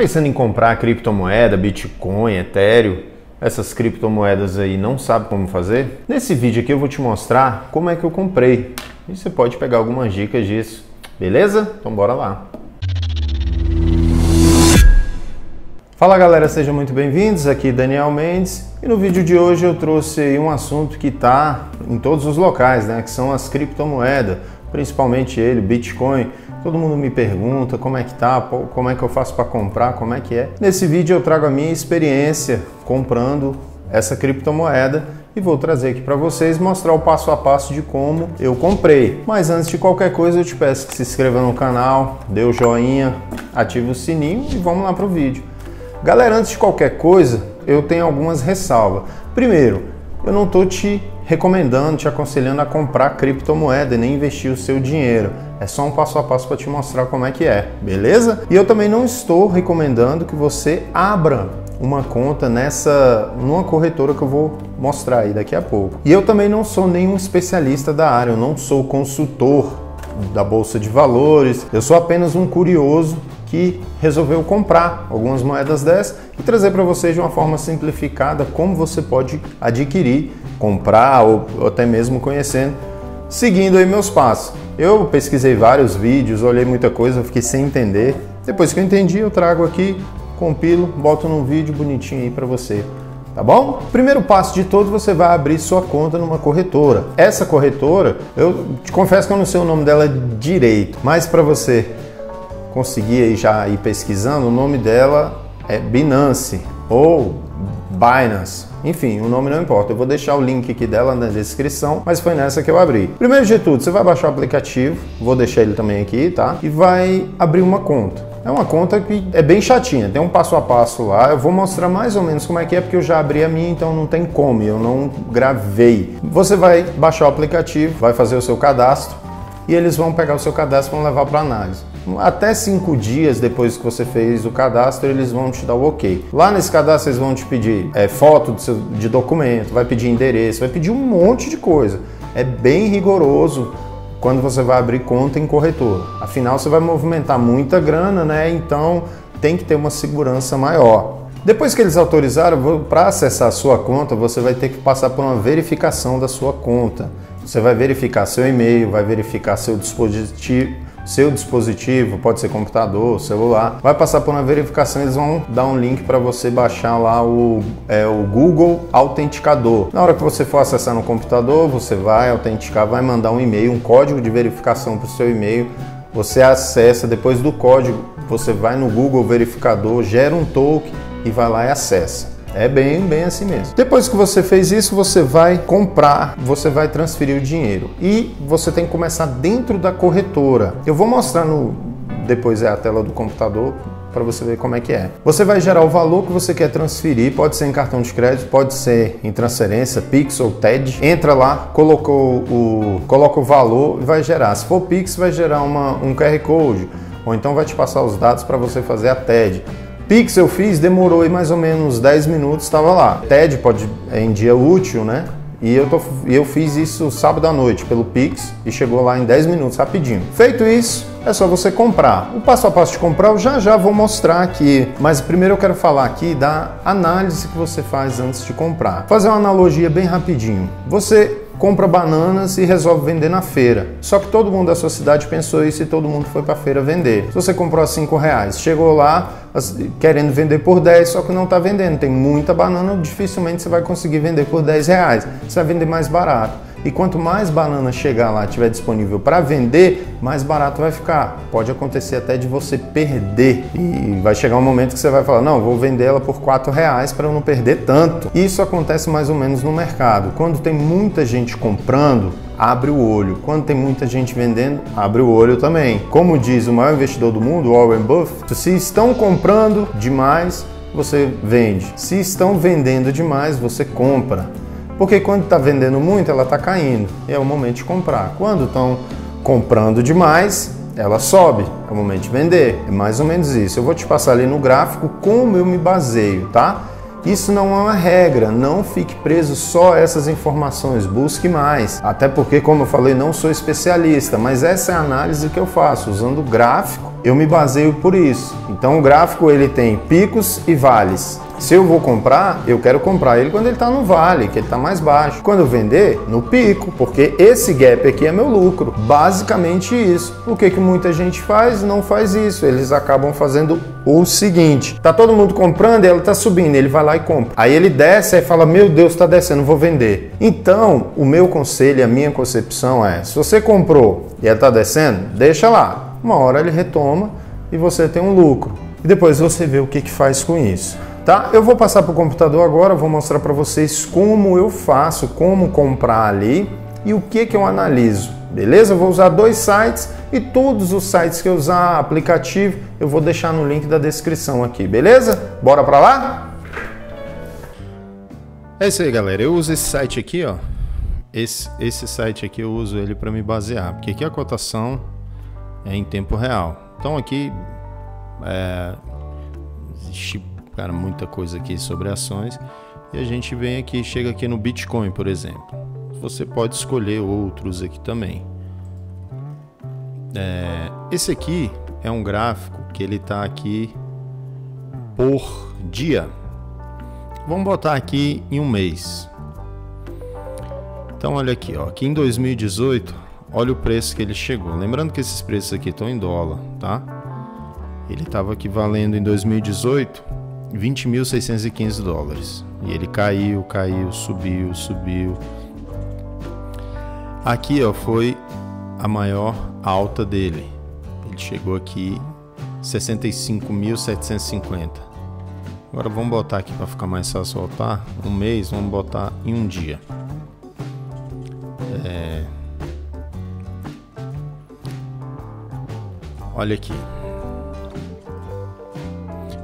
Pensando em comprar criptomoeda, Bitcoin, Ethereum, essas criptomoedas aí, não sabe como fazer? Nesse vídeo aqui eu vou te mostrar como é que eu comprei e você pode pegar algumas dicas disso, beleza? Então bora lá! Fala galera, sejam muito bem-vindos, aqui Daniel Mendes e no vídeo de hoje eu trouxe um assunto que está em todos os locais, né? Que são as criptomoedas, principalmente ele, Bitcoin. Todo mundo me pergunta como é que tá, como é que eu faço para comprar, como é que é. Nesse vídeo eu trago a minha experiência comprando essa criptomoeda e vou trazer aqui para vocês, mostrar o passo a passo de como eu comprei. Mas antes de qualquer coisa eu te peço que se inscreva no canal, dê o joinha, ative o sininho e vamos lá para o vídeo. Galera, antes de qualquer coisa eu tenho algumas ressalvas. Primeiro, eu não estou te recomendando, te aconselhando a comprar criptomoeda e nem investir o seu dinheiro. É só um passo a passo para te mostrar como é que é, beleza? E eu também não estou recomendando que você abra uma conta numa corretora que eu vou mostrar aí daqui a pouco. E eu também não sou nenhum especialista da área, eu não sou consultor da Bolsa de Valores, eu sou apenas um curioso que resolveu comprar algumas moedas dessas e trazer para vocês de uma forma simplificada como você pode adquirir, comprar ou até mesmo conhecendo, seguindo aí meus passos. Eu pesquisei vários vídeos, olhei muita coisa, fiquei sem entender. Depois que eu entendi, eu trago aqui, compilo, boto num vídeo bonitinho aí para você. Tá bom? Primeiro passo de todo, você vai abrir sua conta numa corretora. Essa corretora, eu te confesso que eu não sei o nome dela direito, mas para você conseguir aí já ir pesquisando, o nome dela é Binance ou Binance, enfim, o nome não importa. Eu vou deixar o link aqui dela na descrição, mas foi nessa que eu abri. Primeiro de tudo, você vai baixar o aplicativo, vou deixar ele também aqui, tá? E vai abrir uma conta. É uma conta que é bem chatinha, tem um passo a passo lá, eu vou mostrar mais ou menos como é que é, porque eu já abri a minha, então não tem como, eu não gravei. Você vai baixar o aplicativo, vai fazer o seu cadastro e eles vão pegar o seu cadastro e vão levar para análise. Até 5 dias depois que você fez o cadastro, eles vão te dar o ok. Lá nesse cadastro, eles vão te pedir foto de documento, vai pedir endereço, vai pedir um monte de coisa. É bem rigoroso quando você vai abrir conta em corretora. Afinal, você vai movimentar muita grana, né? Então, tem que ter uma segurança maior. Depois que eles autorizaram, para acessar a sua conta, você vai ter que passar por uma verificação da sua conta. Você vai verificar seu e-mail, vai verificar seu dispositivo. Seu dispositivo, pode ser computador, celular, vai passar por uma verificação, eles vão dar um link para você baixar lá o Google Autenticador. Na hora que você for acessar no computador, você vai autenticar, vai mandar um e-mail, um código de verificação para o seu e-mail, você acessa, depois do código, você vai no Google Verificador, gera um token e vai lá e acessa. É bem assim mesmo. Depois que você fez isso, você vai comprar, você vai transferir o dinheiro e você tem que começar dentro da corretora. Eu vou mostrar depois é a tela do computador para você ver como é que é. Você vai gerar o valor que você quer transferir, pode ser em cartão de crédito, pode ser em transferência, Pix ou TED. Entra lá, coloca o valor e vai gerar. Se for Pix, vai gerar um QR Code ou então vai te passar os dados para você fazer a TED. Pix eu fiz, demorou aí mais ou menos 10 minutos, estava lá. TED pode em dia útil, né? E eu fiz isso sábado à noite pelo Pix e chegou lá em 10 minutos, rapidinho. Feito isso, é só você comprar. O passo a passo de comprar eu já vou mostrar aqui, mas primeiro eu quero falar aqui da análise que você faz antes de comprar. Vou fazer uma analogia bem rapidinho. Você compra bananas e resolve vender na feira. Só que todo mundo da sua cidade pensou isso e todo mundo foi para a feira vender. Se você comprou a R$5, chegou lá querendo vender por 10, só que não está vendendo. Tem muita banana, dificilmente você vai conseguir vender por R$10. Você vai vender mais barato. E quanto mais banana chegar lá, tiver disponível para vender, mais barato vai ficar. Pode acontecer até de você perder. E vai chegar um momento que você vai falar, não, vou vender ela por R$4 para eu não perder tanto. Isso acontece mais ou menos no mercado. Quando tem muita gente comprando, abre o olho. Quando tem muita gente vendendo, abre o olho também. Como diz o maior investidor do mundo, Warren Buffett, se estão comprando demais, você vende. Se estão vendendo demais, você compra. Porque quando está vendendo muito, ela está caindo. É o momento de comprar. Quando estão comprando demais, ela sobe. É o momento de vender. É mais ou menos isso. Eu vou te passar ali no gráfico como eu me baseio, tá? Isso não é uma regra. Não fique preso só a essas informações. Busque mais. Até porque, como eu falei, não sou especialista. Mas essa é a análise que eu faço, usando o gráfico eu me baseio por isso. Então o gráfico ele tem picos e vales. Se eu vou comprar, eu quero comprar ele quando ele está no vale, que ele está mais baixo. Quando eu vender, no pico, porque esse gap aqui é meu lucro. Basicamente isso. O que que muita gente faz? Não faz isso. Eles acabam fazendo o seguinte. Tá todo mundo comprando e ela está subindo. Ele vai lá e compra. Aí ele desce e fala, meu Deus, está descendo, vou vender. Então, o meu conselho, a minha concepção é, se você comprou e ela está descendo, deixa lá. Uma hora ele retoma e você tem um lucro. E depois você vê o que que faz com isso. Tá? Eu vou passar para o computador agora, vou mostrar para vocês como eu faço, como comprar ali e o que que eu analiso, beleza? Eu vou usar dois sites e todos os sites que eu usar, aplicativo, eu vou deixar no link da descrição aqui, beleza? Bora para lá? É isso aí, galera. Eu uso esse site aqui, ó. Esse site aqui eu uso ele para me basear, porque aqui a cotação é em tempo real. Então aqui existe cara, muita coisa aqui sobre ações e a gente vem aqui, chega aqui no Bitcoin, por exemplo. Você pode escolher outros aqui também. Esse aqui é um gráfico que ele tá aqui por dia. Vamos botar aqui em um mês. Então olha aqui, ó, aqui em 2018, olha o preço que ele chegou. Lembrando que esses preços aqui estão em dólar, tá? Ele tava aqui valendo em 2018 20.615 dólares e ele caiu, caiu, subiu, subiu. Aqui ó, foi a maior alta dele. Ele chegou aqui 65.750. Agora vamos botar aqui para ficar mais fácil voltar. Um mês, vamos botar em um dia. Olha aqui.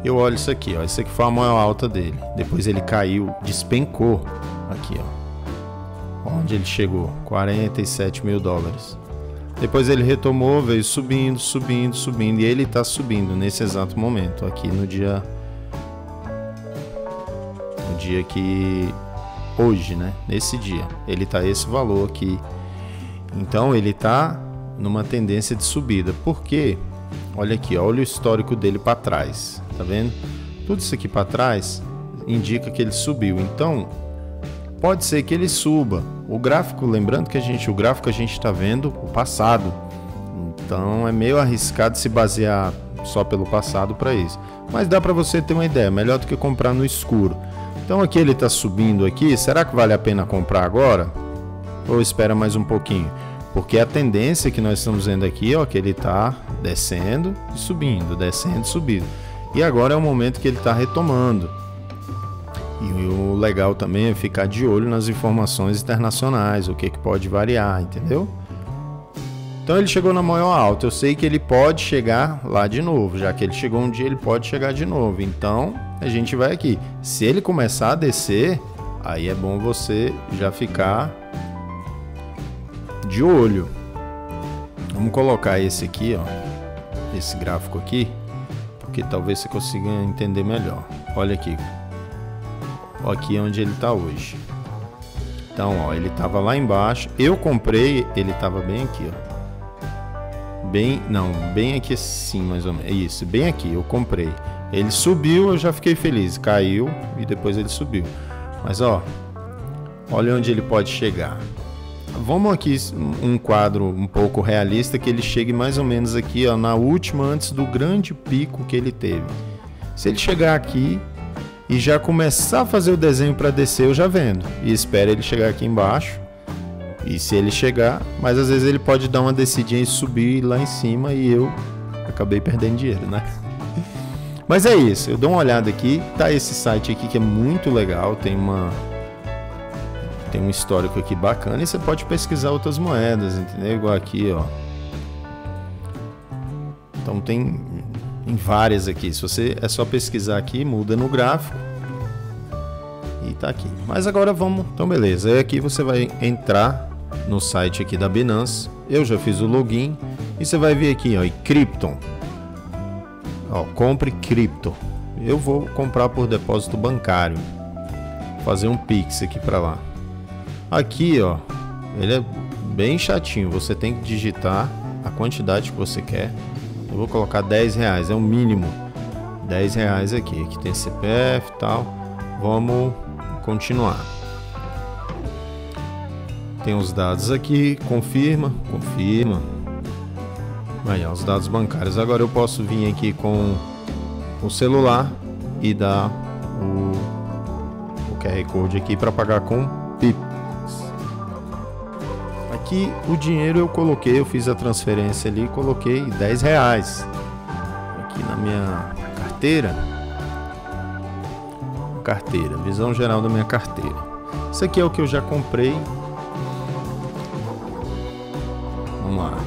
Eu olho isso aqui, ó. Isso aqui foi a maior alta dele. Depois ele caiu, despencou. Aqui, ó. Onde ele chegou? 47 mil dólares. Depois ele retomou, veio subindo, subindo, subindo. E ele tá subindo nesse exato momento. Aqui no dia. No dia que. Hoje, né? Nesse dia. Ele tá esse valor aqui. Então ele tá numa tendência de subida. Por quê? Olha aqui, olha o histórico dele para trás, tá vendo? Tudo isso aqui para trás indica que ele subiu. Então, pode ser que ele suba. O gráfico, lembrando que o gráfico a gente está vendo o passado. Então, é meio arriscado se basear só pelo passado para isso. Mas dá para você ter uma ideia, melhor do que comprar no escuro. Então, aqui ele está subindo aqui. Será que vale a pena comprar agora? Ou espera mais um pouquinho? Porque a tendência que nós estamos vendo aqui, ó, que ele está descendo e subindo, descendo e subindo. E agora é o momento que ele está retomando. E o legal também é ficar de olho nas informações internacionais, o que que pode variar, entendeu? Então ele chegou na maior alta, eu sei que ele pode chegar lá de novo, já que ele chegou um dia, ele pode chegar de novo. Então a gente vai aqui. Se ele começar a descer, aí é bom você já ficar de olho. Vamos colocar esse aqui, ó, esse gráfico aqui, porque talvez você consiga entender melhor. Olha aqui, ó, aqui é onde ele tá hoje. Então, ó, ele tava lá embaixo. Eu comprei, ele tava bem aqui, ó. Bem, não, bem aqui assim, mais ou menos. Isso, bem aqui. Eu comprei. Ele subiu, eu já fiquei feliz. Caiu e depois ele subiu. Mas ó, olha onde ele pode chegar. Vamos aqui um quadro um pouco realista, que ele chegue mais ou menos aqui, ó, na última antes do grande pico que ele teve. Se ele chegar aqui e já começar a fazer o desenho para descer, eu já vendo. E espero ele chegar aqui embaixo. E se ele chegar, mas às vezes ele pode dar uma descidinha e subir lá em cima e eu acabei perdendo dinheiro, né? Mas é isso, eu dou uma olhada aqui, tá esse site aqui que é muito legal, tem uma... Tem um histórico aqui bacana e você pode pesquisar outras moedas, entendeu? Igual aqui, ó. Então tem várias aqui. Se você é só pesquisar aqui, muda no gráfico e tá aqui. Mas agora vamos, então beleza. Aí aqui você vai entrar no site aqui da Binance. Eu já fiz o login e você vai vir aqui, ó, e Krypton. Ó, compre cripto. Eu vou comprar por depósito bancário. Vou fazer um Pix aqui para lá. Aqui, ó, ele é bem chatinho, você tem que digitar a quantidade que você quer. Eu vou colocar 10 reais, é o mínimo. 10 reais aqui, aqui tem CPF e tal. Vamos continuar. Tem os dados aqui, confirma, confirma. Aí, ó, os dados bancários. Agora eu posso vir aqui com o celular e dar o QR Code aqui para pagar com Pix. Aqui o dinheiro eu coloquei, eu fiz a transferência ali, coloquei 10 reais aqui na minha carteira. Carteira, visão geral da minha carteira. Isso aqui é o que eu já comprei. Vamos lá.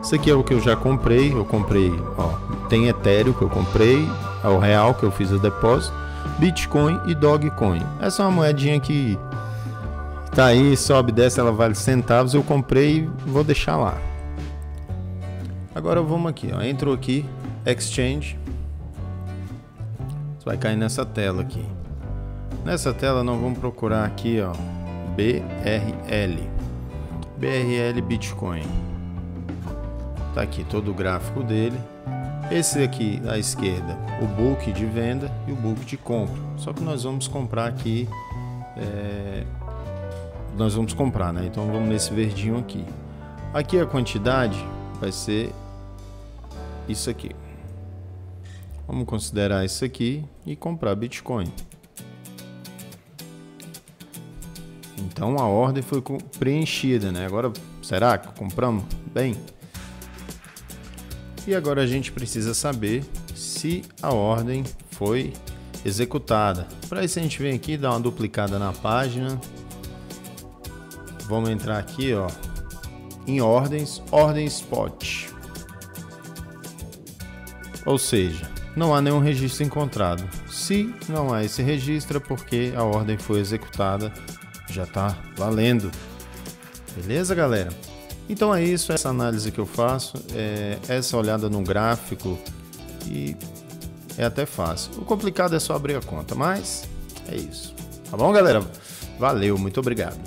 Isso aqui é o que eu já comprei. Eu comprei, ó, tem Ethereum que eu comprei, é o real que eu fiz o depósito, Bitcoin e Dogecoin. Essa é uma moedinha que tá aí, sobe, desce, ela vale centavos. Eu comprei e vou deixar lá. Agora vamos aqui, ó, entrou aqui, Exchange. Você vai cair nessa tela aqui. Nessa tela nós vamos procurar aqui, ó, BRL Bitcoin. Tá aqui todo o gráfico dele. Esse aqui à esquerda, o book de venda e o book de compra. Só que nós vamos comprar aqui, nós vamos comprar, né? Então vamos nesse verdinho aqui. Aqui a quantidade vai ser isso aqui. Vamos considerar isso aqui e comprar Bitcoin. Então a ordem foi preenchida, né? Agora, será que compramos? Bem... E agora a gente precisa saber se a ordem foi executada. Para isso a gente vem aqui, dá uma duplicada na página. Vamos entrar aqui, ó, em ordens, ordem spot. Ou seja, não há nenhum registro encontrado. Se não há esse registro, é porque a ordem foi executada, já está valendo. Beleza, galera? Então é isso, essa análise que eu faço, essa olhada no gráfico, e é até fácil. O complicado é só abrir a conta, mas é isso. Tá bom, galera? Valeu, muito obrigado.